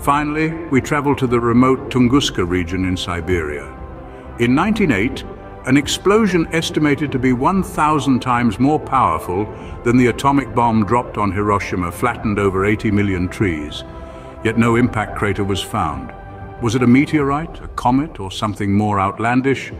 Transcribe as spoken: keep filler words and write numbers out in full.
Finally, we travel to the remote Tunguska region in Siberia. In nineteen oh eight, an explosion estimated to be one thousand times more powerful than the atomic bomb dropped on Hiroshima flattened over eighty million trees. Yet no impact crater was found. Was it a meteorite, a comet, or something more outlandish?